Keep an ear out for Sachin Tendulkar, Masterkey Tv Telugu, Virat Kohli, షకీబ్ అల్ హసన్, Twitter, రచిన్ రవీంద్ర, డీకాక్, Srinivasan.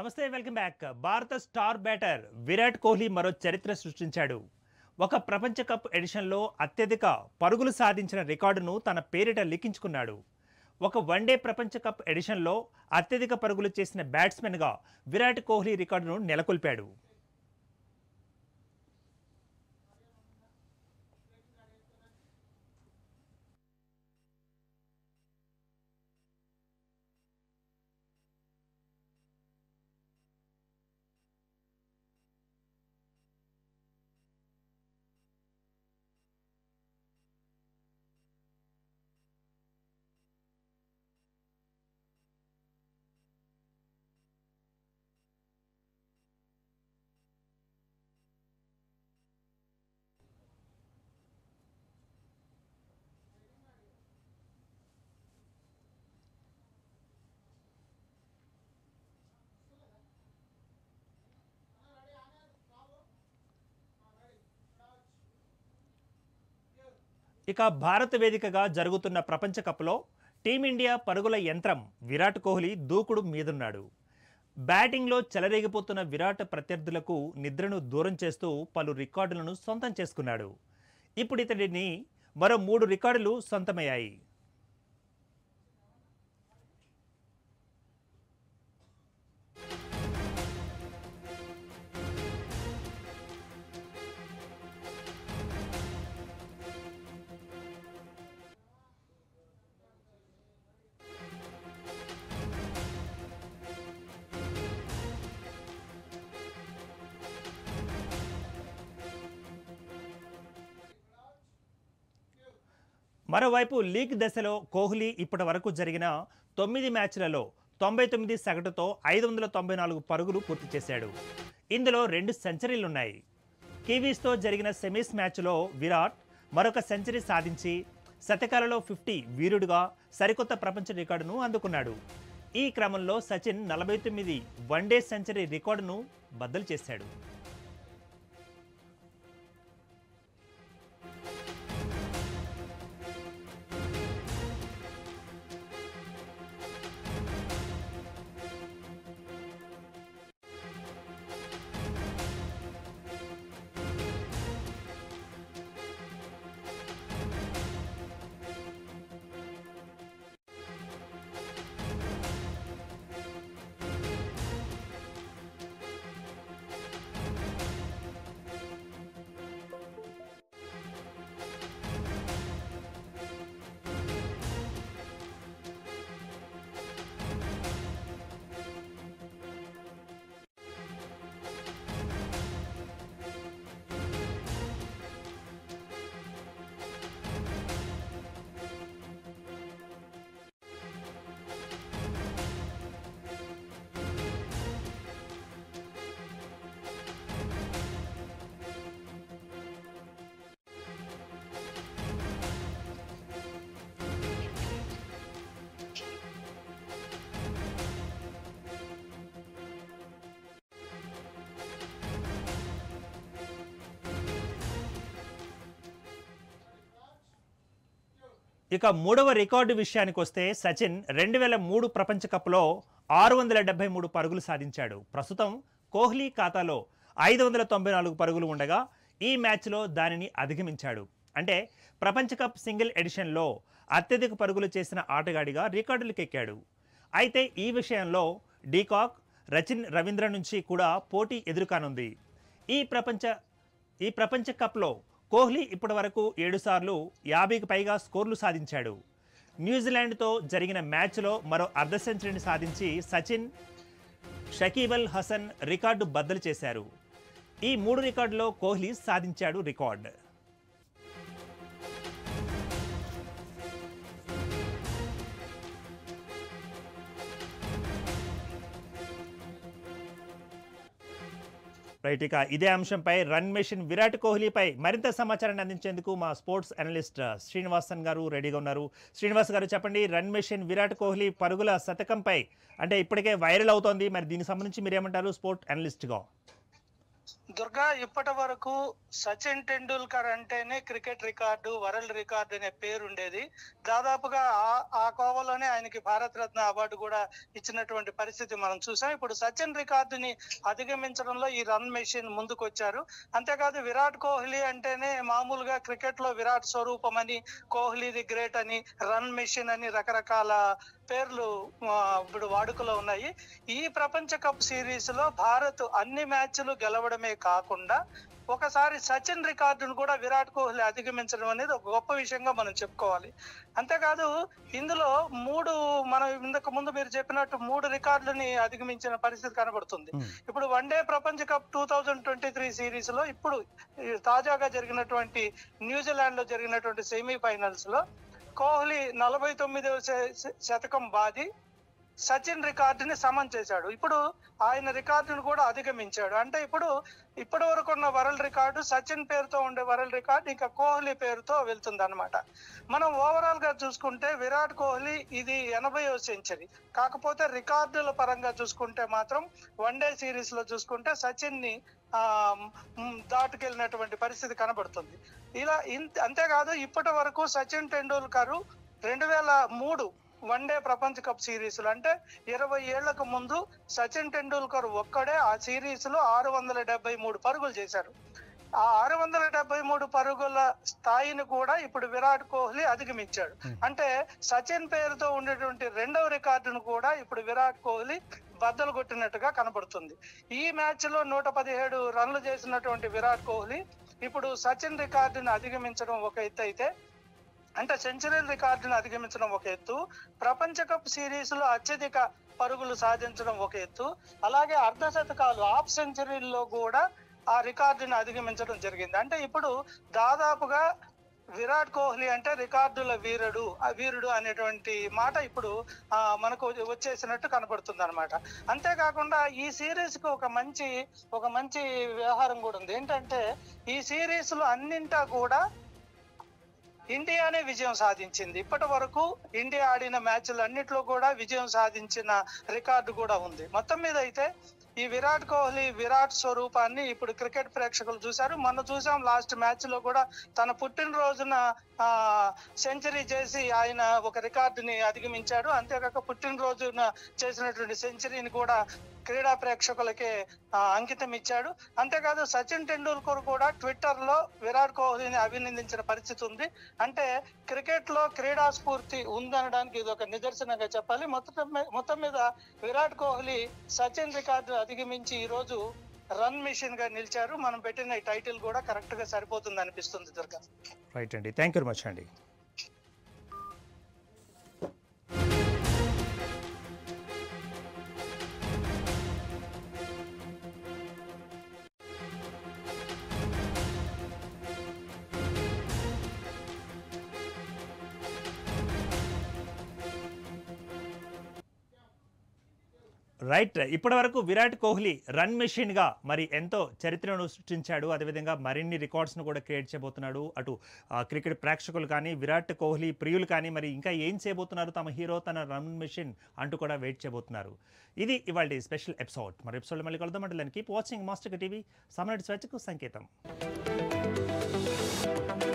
నమస్తే, welcome back. భారత star batter Virat Kohli మరో చరిత్ర సృష్టించాడు. ఒక ప్రపంచ కప్ ఎడిషన్లో అత్యధిక పరుగులు సాధించిన రికార్డును తన పేరిట లిఖించుకున్నాడు. ఒక వన్డే ప్రపంచ కప్ ఎడిషన్లో అత్యధిక పరుగులు చేసిన బ్యాట్స్మెన్గా విరాట్ కోహ్లీ రికార్డును నెలకొల్పాడు. ఇక భారత వేదికగా జరుగుతున్న ప్రపంచ కప్లో టీమిండియా పరుగుల యంత్రం విరాట్ కోహ్లీ దూకుడు మీదున్నాడు. బ్యాటింగ్లో చెలరేగిపోతున్న విరాట్ ప్రత్యర్థులకు నిద్రను దూరం చేస్తూ పలు రికార్డులను సొంతం చేసుకున్నాడు. ఇప్పుడు ఇతడిని మరో 3 రికార్డులు సొంతమయ్యాయి. మరోవైపు లీగ్ దశలో కోహ్లీ ఇప్పటి వరకు జరిగిన 9 మ్యాచ్లలో 99 సగటుతో 594 పరుగులు పూర్తి చేశాడు. ఇందులో 2 సెంచరీలున్నాయి. కివీస్తో జరిగిన సెమీస్ మ్యాచ్లో విరాట్ మరొక సెంచరీ సాధించి శతకాలలో 50 వీరుడుగా సరికొత్త ప్రపంచ రికార్డును అందుకున్నాడు. ఈ క్రమంలో సచిన్ 49 వన్డే సెంచరీ రికార్డును బద్దలు చేశాడు. ఇక 3వ రికార్డు విషయానికి వస్తే సచిన్ 2003 ప్రపంచ కప్లో 673 పరుగులు సాధించాడు. ప్రస్తుతం కోహ్లీ ఖాతాలో 594 పరుగులు ఉండగా ఈ మ్యాచ్లో దానిని అధిగమించాడు. అంటే ప్రపంచ కప్ సింగిల్ ఎడిషన్లో అత్యధిక పరుగులు చేసిన ఆటగాడిగా రికార్డులకెక్కాడు. అయితే ఈ విషయంలో డీకాక్, రచిన్ రవీంద్ర నుంచి కూడా పోటీ ఎదురుకానుంది. ఈ ప్రపంచ కప్లో కోహ్లీ ఇప్పటి వరకు 7 సార్లు 50కి పైగా స్కోర్లు సాధించాడు. న్యూజిలాండ్తో జరిగిన మ్యాచ్లో మరో అర్ధ సెంచరీని సాధించి సచిన్, షకీబ్ అల్ హసన్ రికార్డు బద్దలు చేశారు. ఈ 3 రికార్డులో కోహ్లీ సాధించాడు రికార్డు. రైట్, ఇక ఇదే అంశంపై రన్ మెషిన్ విరాట్ కోహ్లీపై మరింత సమాచారాన్ని అందించేందుకు మా స్పోర్ట్స్ అనలిస్ట్ శ్రీనివాసన్ గారు రెడీగా ఉన్నారు. శ్రీనివాస్ గారు, చెప్పండి, రన్ మెషిన్ విరాట్ కోహ్లీ పరుగుల శతకంపై అంటే ఇప్పటికే వైరల్ అవుతోంది, మరి దీనికి సంబంధించి మీరేమంటారు స్పోర్ట్ అనలిస్ట్గా? దుర్గా, ఇప్పటి వరకు సచిన్ టెండూల్కర్ అంటేనే క్రికెట్ రికార్డు, వరల్డ్ రికార్డు అనే పేరు ఉండేది. దాదాపుగా ఆ కోవలోనే ఆయనకి భారత రత్న అవార్డు కూడా ఇచ్చినటువంటి పరిస్థితి మనం చూసాం. ఇప్పుడు సచిన్ రికార్డుని అధిగమించడంలో ఈ రన్ మెషిన్ ముందుకు వచ్చారు. అంతే కాదు విరాట్ కోహ్లీ అంటేనే మామూలుగా క్రికెట్ లో విరాట్ స్వరూపమని, కోహ్లీ ది గ్రేట్ అని, రన్ మెషిన్ అని రకరకాల పేర్లు ఇప్పుడు వాడుకలో ఉన్నాయి. ఈ ప్రపంచ కప్ సిరీస్ లో భారత్ అన్ని మ్యాచ్లు గెలవడమే కాకుండా ఒకసారి సచిన్ రికార్డును కూడా విరాట్ కోహ్లీ అధిగమించడం అనేది ఒక గొప్ప విషయంగా మనం చెప్పుకోవాలి. అంతేకాదు ఇందులో మనం ఇంతకు ముందు మీరు చెప్పినట్టు 3 రికార్డులని అధిగమించిన పరిస్థితి కనబడుతుంది. ఇప్పుడు వన్ డే ప్రపంచ కప్ 2023 సిరీస్ లో ఇప్పుడు తాజాగా జరిగినటువంటి న్యూజిలాండ్ లో జరిగినటువంటి సెమీఫైనల్స్ లో కోహ్లీ 49వ శతకం బాది సచిన్ రికార్డుని సమం చేశాడు. ఇప్పుడు ఆయన రికార్డును కూడా అధిగమించాడు. అంటే ఇప్పటి వరకు ఉన్న వరల్డ్ రికార్డు, సచిన్ పేరుతో ఉండే వరల్డ్ రికార్డు ఇంకా కోహ్లీ పేరుతో వెళ్తుంది అనమాట. మనం ఓవరాల్ గా చూసుకుంటే విరాట్ కోహ్లీ ఇది 80వ సెంచరీ. కాకపోతే రికార్డుల పరంగా చూసుకుంటే మాత్రం వన్ డే సిరీస్ లో చూసుకుంటే సచిన్ ని దాటుకెళ్ళినటువంటి పరిస్థితి కనబడుతుంది. అంతేకాదు ఇప్పటి వరకు సచిన్ టెండూల్కర్ 2003 వన్ డే ప్రపంచ కప్ సిరీస్లు అంటే 20 ఏళ్లకు ముందు సచిన్ టెండూల్కర్ ఒక్కడే ఆ సిరీస్ లో 673 పరుగులు చేశారు. ఆ 673 పరుగుల స్థాయిని కూడా ఇప్పుడు విరాట్ కోహ్లీ అధిగమించాడు. అంటే సచిన్ పేరుతో ఉండేటువంటి 2వ రికార్డును కూడా ఇప్పుడు విరాట్ కోహ్లీ బద్దలు కొట్టినట్టుగా కనబడుతుంది. ఈ మ్యాచ్ లో 117 రన్లు చేసినటువంటి విరాట్ కోహ్లీ ఇప్పుడు సచిన్ రికార్డును అధిగమించడం ఒక ఎత్తు అయితే, అంటే సెంచరీ రికార్డును అధిగమించడం ఒక ఎత్తు, ప్రపంచ కప్ సిరీస్ లో అత్యధిక పరుగులు సాధించడం ఒక ఎత్తు, అలాగే అర్ధ శతకాలు హాఫ్ సెంచరీల్లో కూడా ఆ రికార్డును అధిగమించడం జరిగింది. అంటే ఇప్పుడు దాదాపుగా విరాట్ కోహ్లీ అంటే రికార్డుల వీరుడు అనేటువంటి మాట ఇప్పుడు మనకు వచ్చేసినట్టు కనబడుతుంది అనమాట. అంతేకాకుండా ఈ సిరీస్ కు ఒక మంచి వ్యవహారం కూడా ఉంది. ఏంటంటే ఈ సిరీస్ లో అన్నింటా కూడా ఇండియానే విజయం సాధించింది. ఇప్పటి వరకు ఇండియా ఆడిన మ్యాచ్లు అన్నిట్లో కూడా విజయం సాధించిన రికార్డు కూడా ఉంది. మొత్తం మీద అయితే ఈ విరాట్ కోహ్లీ విరాట్ స్వరూపాన్ని ఇప్పుడు క్రికెట్ ప్రేక్షకులు చూశారు. మనం చూసాం లాస్ట్ మ్యాచ్ లో కూడా తన పుట్టినరోజున సెంచరీ చేసి ఆయన ఒక రికార్డుని అధిగమించాడు. అంతేకాక పుట్టినరోజున చేసినటువంటి సెంచరీని కూడా క్రీడా ప్రేక్షకులకే అంకితం ఇచ్చాడు. అంతేకాదు సచిన్ టెండూల్కర్ కూడా ట్విట్టర్ లో విరాట్ కోహ్లీని అభినందించిన పరిస్థితి ఉంది. అంటే క్రికెట్ లో క్రీడా స్ఫూర్తి ఉందనడానికి ఇది ఒక నిదర్శనంగా చెప్పాలి. మొత్తం మీద విరాట్ కోహ్లీ సచిన్ రికార్డు అధిగమించి ఈ రోజు రన్ మిషన్ గా నిలిచారు. మనం పెట్టిన ఈ టైటిల్ కూడా కరెక్ట్ గా సరిపోతుంది అనిపిస్తుంది దుర్గా. రైట్ అండి, థ్యాంక్ యూ వెరీ మచ్ అండి. రైట్, ఇప్పటి వరకు విరాట్ కోహ్లీ రన్ మెషిన్గా మరి ఎంతో చరిత్రను సృష్టించాడు. అదేవిధంగా మరిన్ని రికార్డ్స్ను కూడా క్రియేట్ చేయబోతున్నాడు. అటు క్రికెట్ ప్రేక్షకులు కానీ విరాట్ కోహ్లీ ప్రియులు కానీ మరి ఇంకా ఏం చేయబోతున్నారు, తమ హీరో తన రన్ మెషిన్ అంటూ కూడా వెయిట్ చేయబోతున్నారు. ఇది ఇవాళ స్పెషల్ ఎపిసోడ్. మరి ఎపిసోడ్లో మళ్ళీ కలుద్దాం. అంటే కీప్ వాచింగ్ మాస్టర్ టీవీ, సమర స్వేచ్ఛకు సంకేతం.